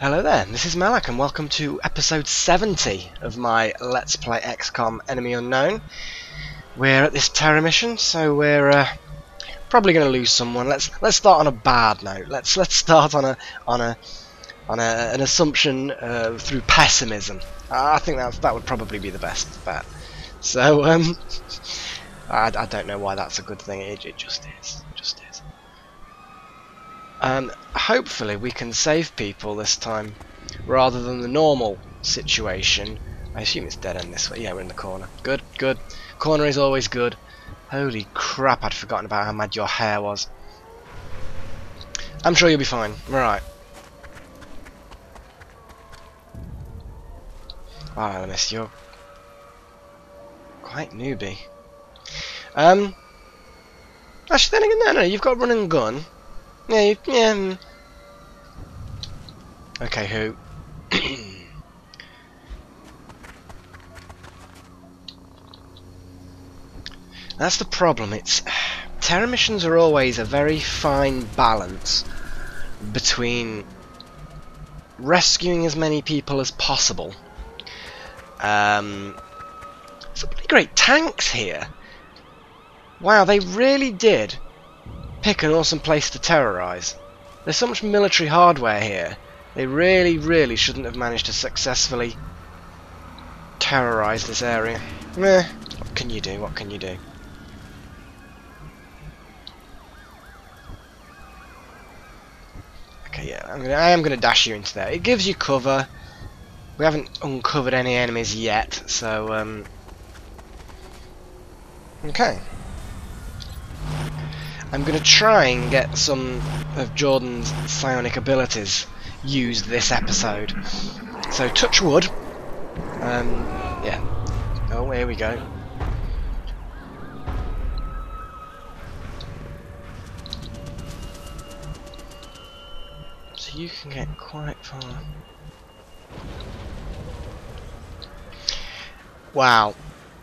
Hello there, this is Malak and welcome to episode 70 of my Let's Play XCOM Enemy Unknown. We're at this terror mission, so we're probably going to lose someone. Let's start on a bad note. Let's start on an assumption through pessimism. I think that would probably be the best bet. So I don't know why that's a good thing. It just is. Hopefully we can save people this time rather than the normal situation. I assume it's dead end this way. Yeah, we're in the corner. Good, good. Corner is always good. Holy crap, I'd forgotten about how mad your hair was. I'm sure you'll be fine. Right. Alright, miss, you're quite newbie. Actually, then again, no, you've got run and gun. Yeah, yeah. Okay, who? That's the problem. It's terror missions are always a very fine balance between rescuing as many people as possible. Some pretty great tanks here. Wow, they really did pick an awesome place to terrorise. There's so much military hardware here. They really, really shouldn't have managed to successfully terrorise this area. Meh. What can you do? What can you do? Okay, yeah, I am gonna dash you into there. It gives you cover. We haven't uncovered any enemies yet, so okay. I'm going to try and get some of Jordan's psionic abilities used this episode. So, touch wood. Yeah. Oh, here we go. So, you can get quite far. Wow.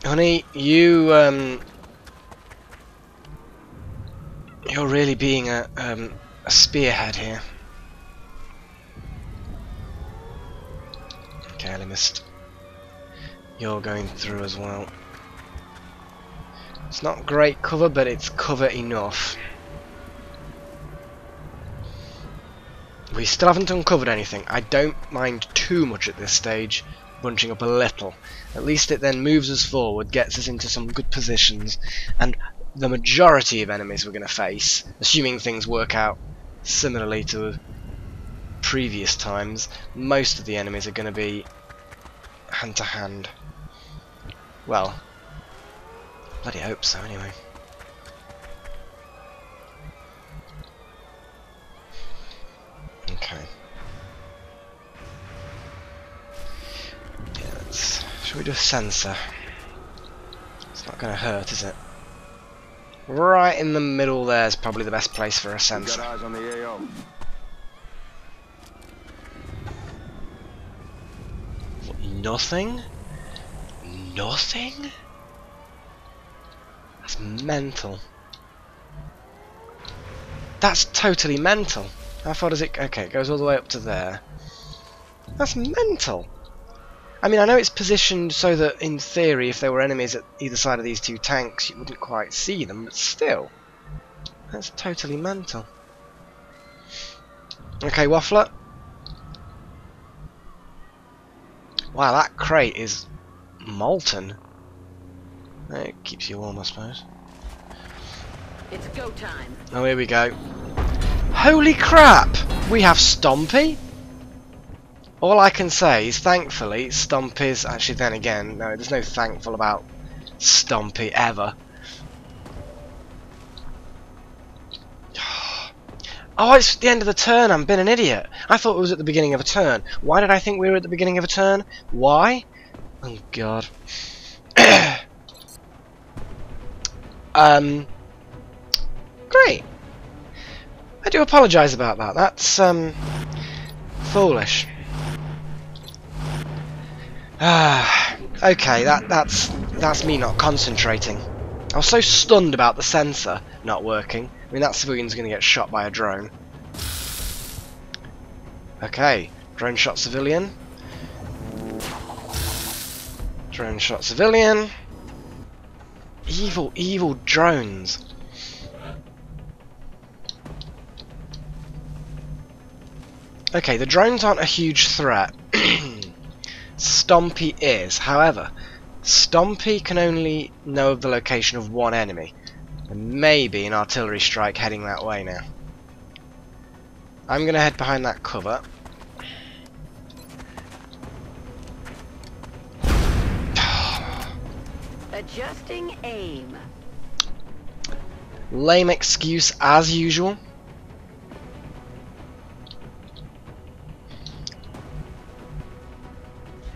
Honey, you, you're really being a spearhead here. Okay, I missed. You're going through as well. It's not great cover, but it's cover enough. We still haven't uncovered anything. I don't mind too much at this stage, bunching up a little. At least it then moves us forward, gets us into some good positions, and the majority of enemies we're going to face, assuming things work out similarly to previous times, most of the enemies are going to be hand-to-hand. Well, bloody hope so, anyway. Okay. Yeah, should we do a sensor? It's not going to hurt, is it? Right in the middle there's probably the best place for a sensor. Got eyes on the AO. Nothing? Nothing? That's mental. That's totally mental. How far does it... Okay, it goes all the way up to there. That's mental. I mean, I know it's positioned so that, in theory, if there were enemies at either side of these two tanks, you wouldn't quite see them, but still. That's totally mental. Okay, Waffler. Wow, that crate is molten. It keeps you warm, I suppose. It's go time. Oh, here we go. Holy crap! We have Stompy! All I can say is, thankfully, Stompy's... Actually, then again, no, there's no thankful about Stompy ever. Oh, it's the end of the turn. I'm being an idiot. I thought it was at the beginning of a turn. Why did I think we were at the beginning of a turn? Why? Oh, God. Great. I do apologise about that. That's, foolish. Okay, that's me not concentrating. I was so stunned about the sensor not working. I mean, that civilian's going to get shot by a drone. Okay, Drone shot civilian. Drone shot civilian. Evil, evil drones. Okay, the drones aren't a huge threat. Stompy is. However, Stompy can only know of the location of one enemy. And maybe an artillery strike heading that way now. I'm going to head behind that cover. Adjusting aim. Lame excuse as usual.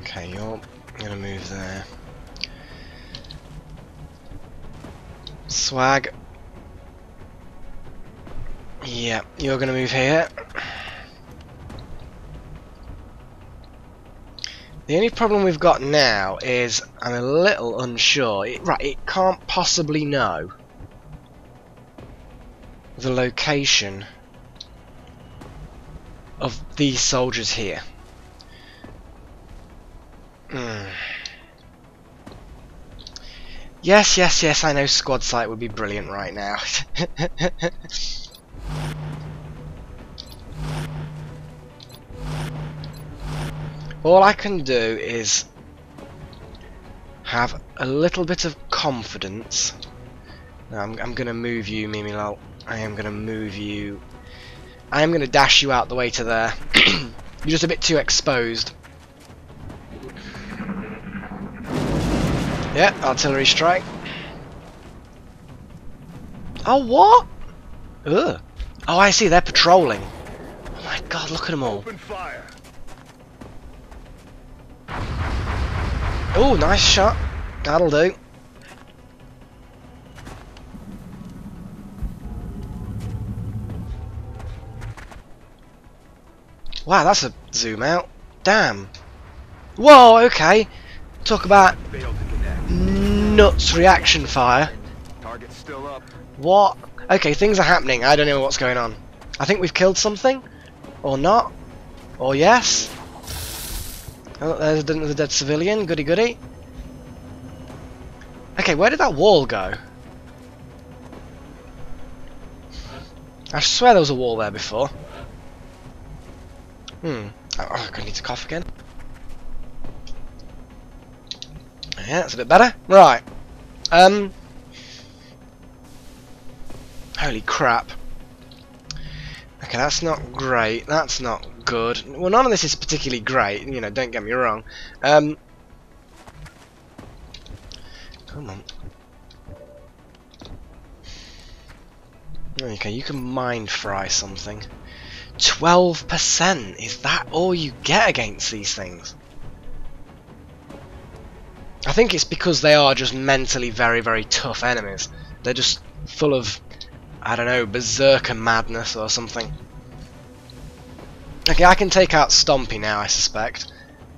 Okay, you're gonna move there. Swag. Yeah, you're gonna move here. The only problem we've got now is I'm a little unsure. It can't possibly know the location of these soldiers here. Yes, yes, yes, I know squad sight would be brilliant right now. All I can do is have a little bit of confidence. No, I'm going to move you, Mimi Lal. I am going to move you. I am going to dash you out the way to there. You're just a bit too exposed. Yeah, artillery strike. Oh, what? Ugh. Oh, I see. They're patrolling. Oh my God! Look at them all. Open fire. Oh, nice shot. That'll do. Wow, that's a zoom out. Damn. Whoa, okay. Talk about nuts reaction fire. Target's still up. What? Okay, things are happening. I don't know what's going on. I think we've killed something. Or not. Or yes. Oh, there's another dead civilian. Goody goody. Okay, where did that wall go? I swear there was a wall there before. Oh, I'm going to need to cough again. Yeah, that's a bit better. Right. Holy crap. Okay, that's not great. That's not good. Well, none of this is particularly great, you know, don't get me wrong. Come on. Okay, you can mind fry something. 12%! Is that all you get against these things? I think it's because they are just mentally very, very tough enemies. They're just full of, I don't know, berserker madness or something. Okay, I can take out Stompy now, I suspect.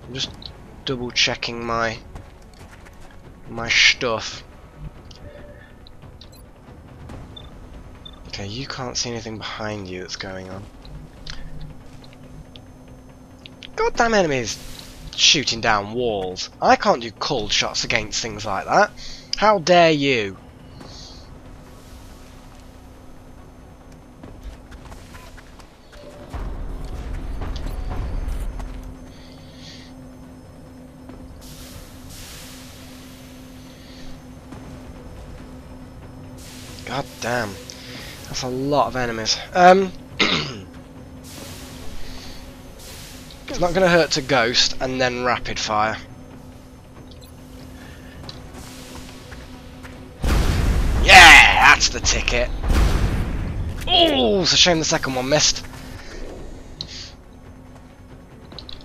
I'm just double checking my stuff. Okay, you can't see anything behind you that's going on. Goddamn enemies shooting down walls. I can't do cold shots against things like that. How dare you? God damn, that's a lot of enemies. It's not going to hurt to ghost and then rapid fire. Yeah, that's the ticket. Oh, it's a shame the second one missed.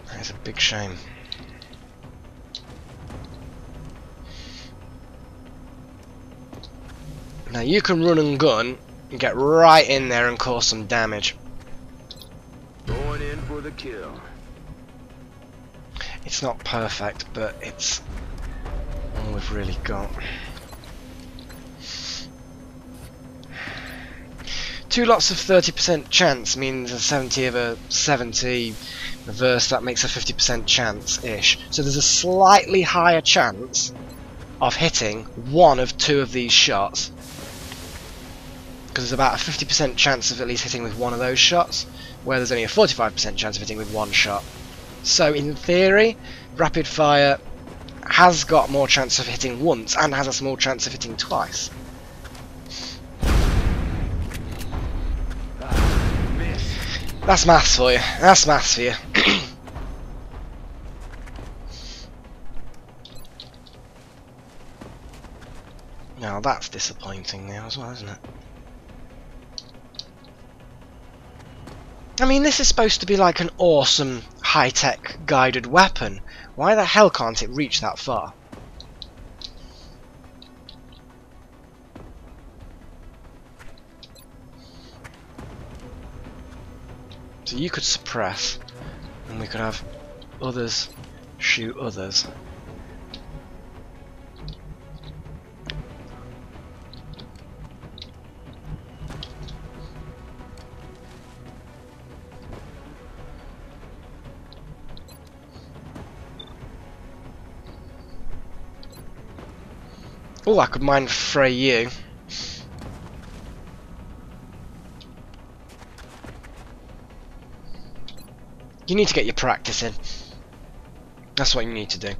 That is a big shame. Now you can run and gun and get right in there and cause some damage. Going in for the kill. It's not perfect, but it's all we've really got. Two lots of 30% chance means a 70 over 70 reverse, that makes a 50% chance-ish. So there's a slightly higher chance of hitting one of two of these shots, because there's about a 50% chance of at least hitting with one of those shots, where there's only a 45% chance of hitting with one shot. So in theory, rapid fire has got more chance of hitting once and has a small chance of hitting twice. That's maths for you. That's maths for you. Now that's disappointing now as well, isn't it? I mean, this is supposed to be like an awesome high-tech guided weapon. Why the hell can't it reach that far? So you could suppress, and we could have others shoot others. Oh, I could mind fray you. You need to get your practice in. That's what you need to do.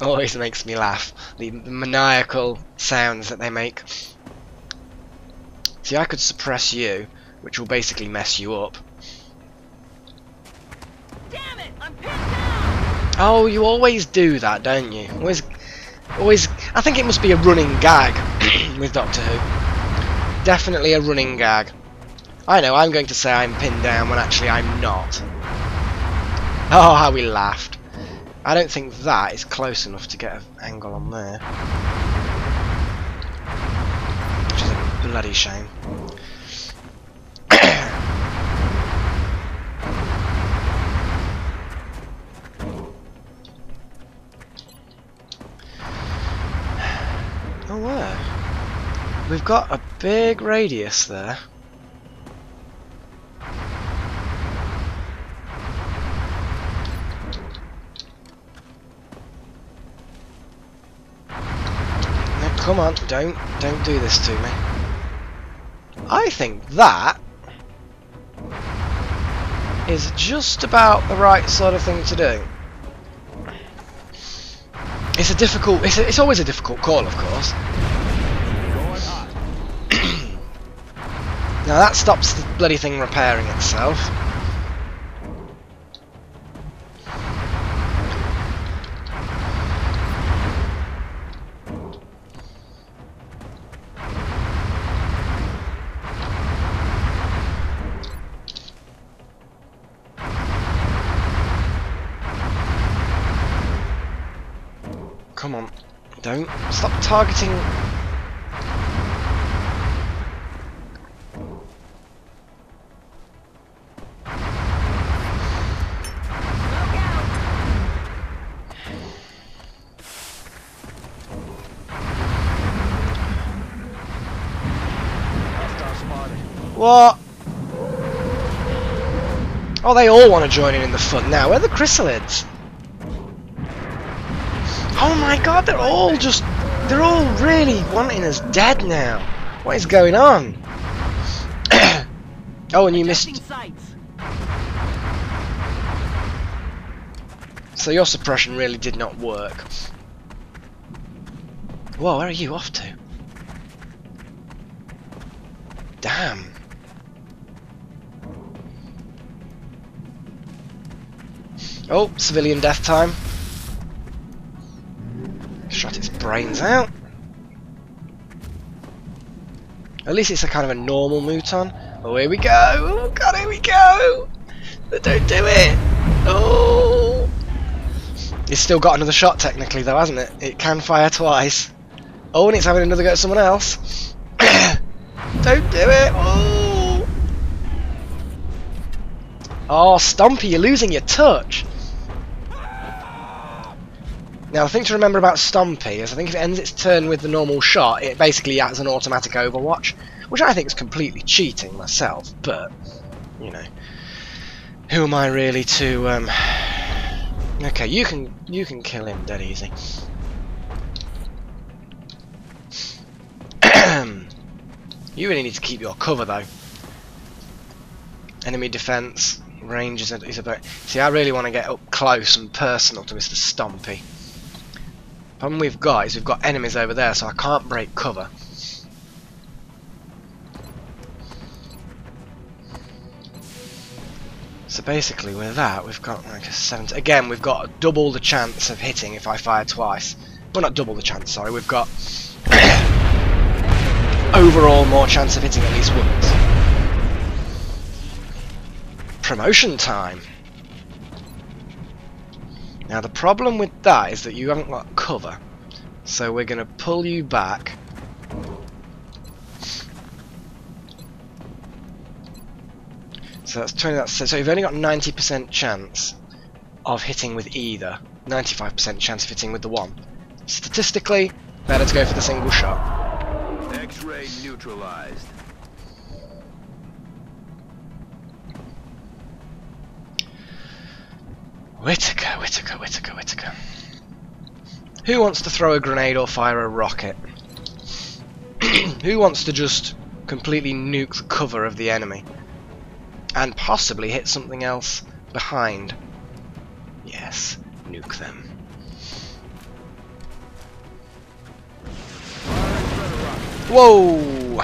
Always makes me laugh. The maniacal sounds that they make. See, I could suppress you, which will basically mess you up. Damn it, I'm pinned down! Oh, you always do that, don't you? Always. I think it must be a running gag with Doctor Who. Definitely a running gag. I know, I'm going to say I'm pinned down when actually I'm not. Oh, how we laughed. I don't think that is close enough to get an angle on there, which is a bloody shame. Oh, wow. We've got a big radius there. Now, come on, don't do this to me. I think that is just about the right sort of thing to do. It's a difficult. It's always a difficult call, of course. Now that stops the bloody thing repairing itself. Come on, don't stop targeting. What? Oh, they all want to join in the fun now. Where are the chrysalids? Oh my god, they're all really wanting us dead now. What is going on? Oh, and you missed. So your suppression really did not work. Whoa, where are you off to? Damn. Oh, civilian death time. Shot its brains out. At least it's a kind of a normal muton. Oh, here we go. Oh, God, here we go. But don't do it. Oh. It's still got another shot, technically, though, hasn't it? It can fire twice. Oh, and it's having another go at someone else. Don't do it. Oh. Oh, Stompy, you're losing your touch. Now, the thing to remember about Stompy is I think if it ends its turn with the normal shot, it basically acts an automatic overwatch, which I think is completely cheating myself, but, you know, who am I really to, Okay, you can kill him dead easy. You really need to keep your cover, though. Enemy defense, range is a bit... See, I really want to get up close and personal to Mr. Stompy. The problem we've got is we've got enemies over there, so I can't break cover. So basically, with that, we've got like a 70... Again, we've got double the chance of hitting if I fire twice. Well, not double the chance, sorry. We've got overall more chance of hitting at least once. Promotion time. Now the problem with that is that you haven't got cover, so we're going to pull you back. So that's 20. So you've only got 90% chance of hitting with either. 95% chance of hitting with the one. Statistically, better to go for the single shot. X-ray neutralized. Whittaker, Whittaker, Whittaker, Whittaker. Who wants to throw a grenade or fire a rocket? Who wants to just completely nuke the cover of the enemy? And possibly hit something else behind. Yes, nuke them. Whoa!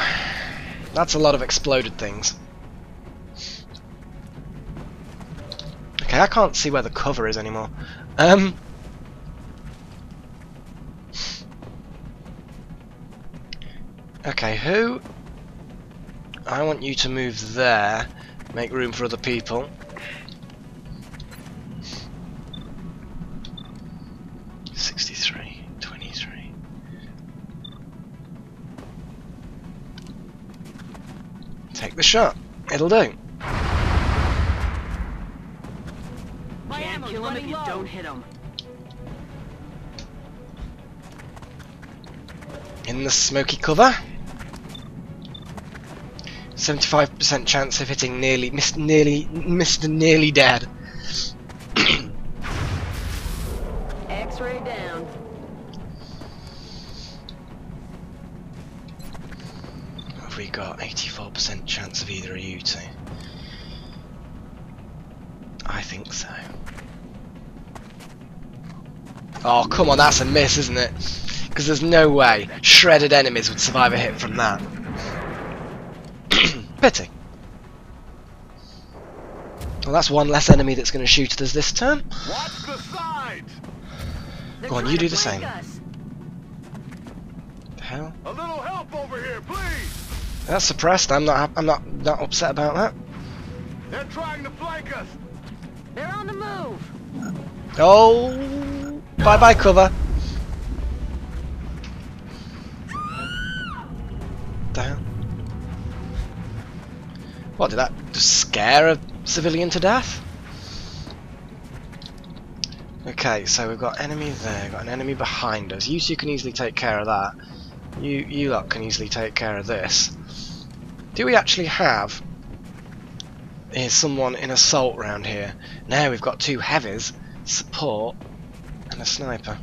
That's a lot of exploded things. Okay, I can't see where the cover is anymore. Okay, who? I want you to move there, make room for other people. Take the shot. It'll do. Kill him if you don't hit him. In the smoky cover, 75% chance of hitting Mr. Nearly Dead. X-ray down. Have we got 84% chance of either of you two? I think so. Oh, come on, that's a miss, isn't it? Because there's no way shredded enemies would survive a hit from that. Pity. Well, that's one less enemy that's going to shoot at us this turn. Watch the side. Go on, you do the same. Us. The hell? A little help over here, please. That's suppressed. I'm not upset about that. They're trying to flank us. They're on the move. Oh. Bye bye cover. Damn. What did that just scare a civilian to death? Okay, so we've got enemy there, got an enemy behind us. You two can easily take care of that. You lot can easily take care of this. Do we actually have is someone in assault round here? Now we've got two heavies, support and a sniper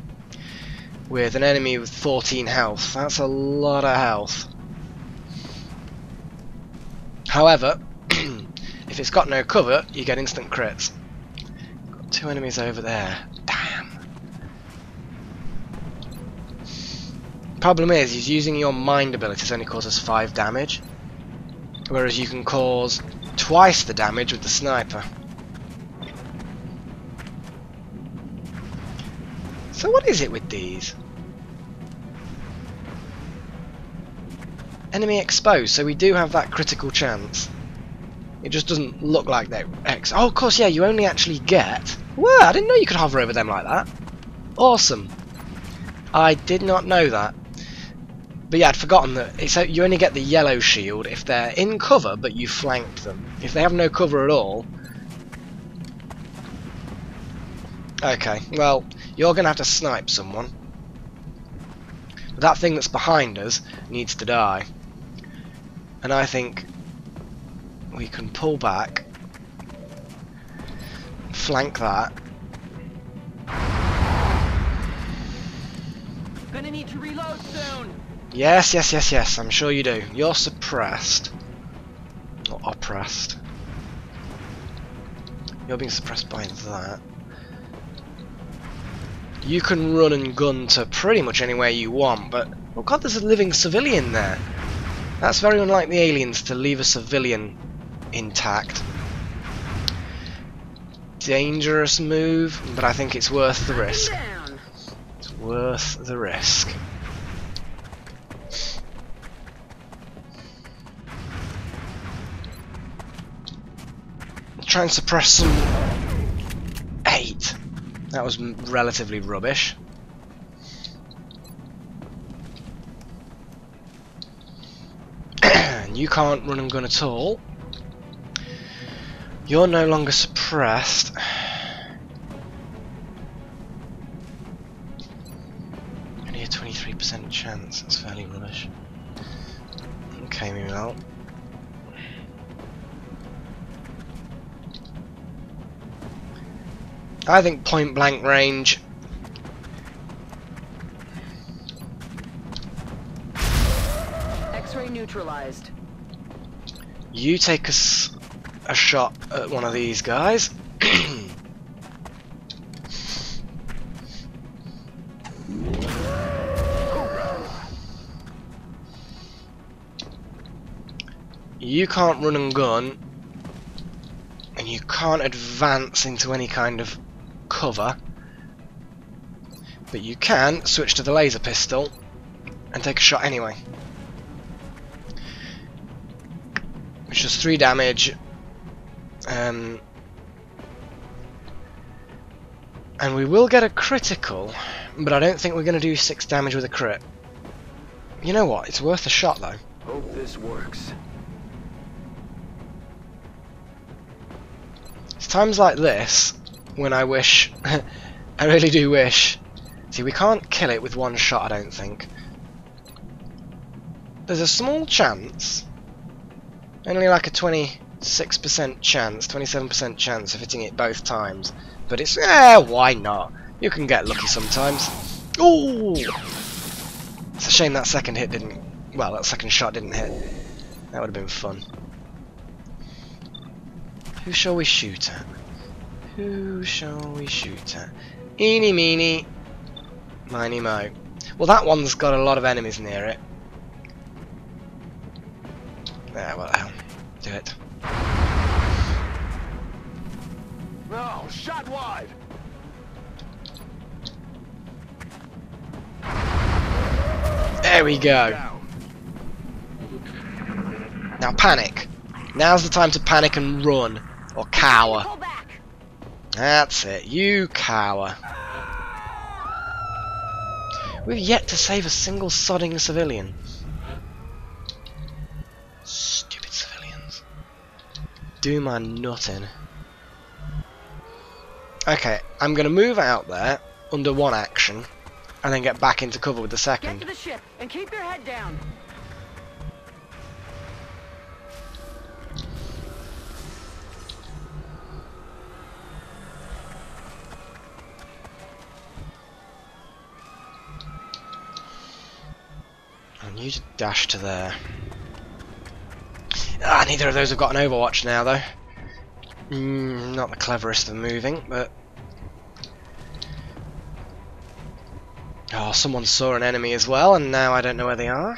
with an enemy with 14 health. That's a lot of health. However, if it's got no cover, you get instant crits. Got two enemies over there. Damn. Problem is using your mind abilities only causes 5 damage, whereas you can cause twice the damage with the sniper. So what is it with these? Enemy exposed, so we do have that critical chance. It just doesn't look like they're X. Oh, of course, yeah, you only actually get... Whoa, I didn't know you could hover over them like that. Awesome. I did not know that. But yeah, I'd forgotten that it's, you only get the yellow shield if they're in cover, but you flanked them. If they have no cover at all... Okay, well, you're going to have to snipe someone. But that thing that's behind us needs to die. And I think we can pull back, flank that. Gonna need to reload soon. Yes, yes, yes, yes, I'm sure you do. You're suppressed. Or oppressed. You're being suppressed by that. You can run and gun to pretty much anywhere you want, but... oh god, there's a living civilian there! That's very unlike the aliens to leave a civilian intact. Dangerous move, but I think it's worth the risk. It's worth the risk. Try and suppress some... 8! That was relatively rubbish. You can't run and gun at all. You're no longer suppressed. Only a 23% chance. That's fairly rubbish. Okay, Mimi Lal. I think point blank range. X-ray neutralized. You take us a shot at one of these guys. You can't run and gun, and you can't advance into any kind of cover, but you can switch to the laser pistol and take a shot anyway. Which is 3 damage, and we will get a critical, but I don't think we're going to do 6 damage with a crit. You know what? It's worth a shot though. Hope this works. It's times like this. When I wish, I really do wish. See, we can't kill it with one shot, I don't think. There's a small chance, only like a 26% chance, 27% chance of hitting it both times. But it's, why not? You can get lucky sometimes. Ooh! It's a shame that second hit didn't, well, that second shot didn't hit. That would have been fun. Who shall we shoot at? Who shall we shoot at? Eeny, meeny, miny, mo. Well, that one's got a lot of enemies near it. There, what the hell? Do it. No, shot wide. There we go. Now panic. Now's the time to panic and run or cower. That's it, you cower. We've yet to save a single sodding civilian. Stupid civilians. Do my nutting. Okay, I'm going to move out there under one action and then get back into cover with the second. Get to the ship and keep your head down. You just dash to there. Ah, neither of those have got an overwatch now, though. Not the cleverest of moving, but... oh, someone saw an enemy as well, and now I don't know where they are.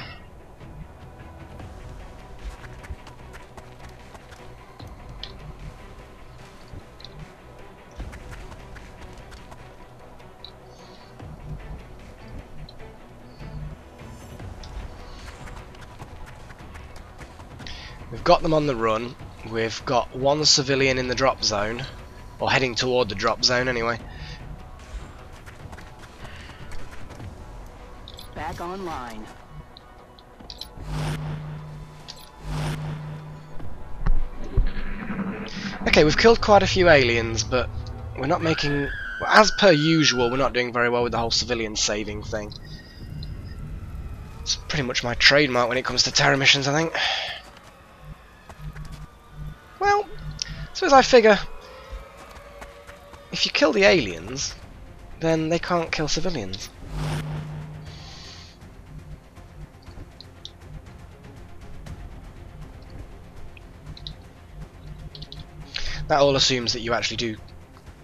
We've got them on the run, we've got one civilian in the drop zone, or heading toward the drop zone anyway. Back online. Okay, we've killed quite a few aliens, but we're not making... But as per usual, we're not doing very well with the whole civilian saving thing. It's pretty much my trademark when it comes to Terra missions, I think. Well, so as I figure, if you kill the aliens, then they can't kill civilians. That all assumes that you actually do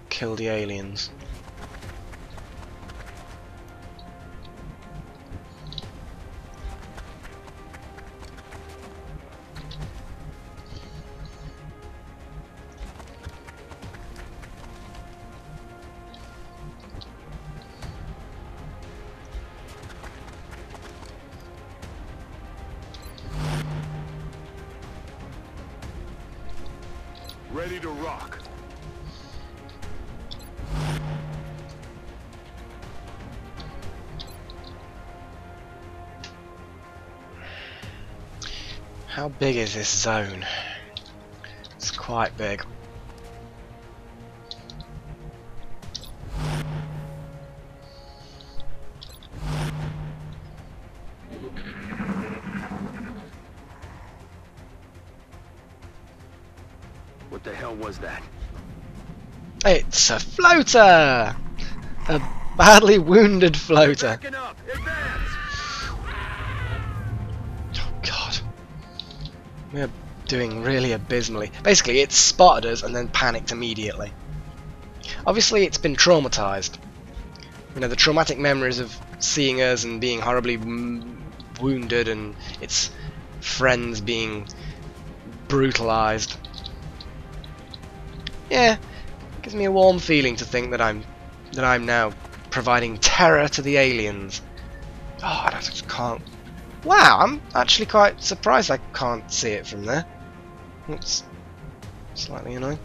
kill the aliens. Ready to rock. How big is this zone? It's quite big. What the hell was that? It's a floater! A badly wounded floater. Oh god. We're doing really abysmally. Basically, it spotted us and then panicked immediately. Obviously, it's been traumatized. You know, the traumatic memories of seeing us and being horribly wounded and its friends being brutalized. Yeah, gives me a warm feeling to think that I'm now providing terror to the aliens. Oh, I just can't. Wow, I'm actually quite surprised I can't see it from there. That's slightly annoying.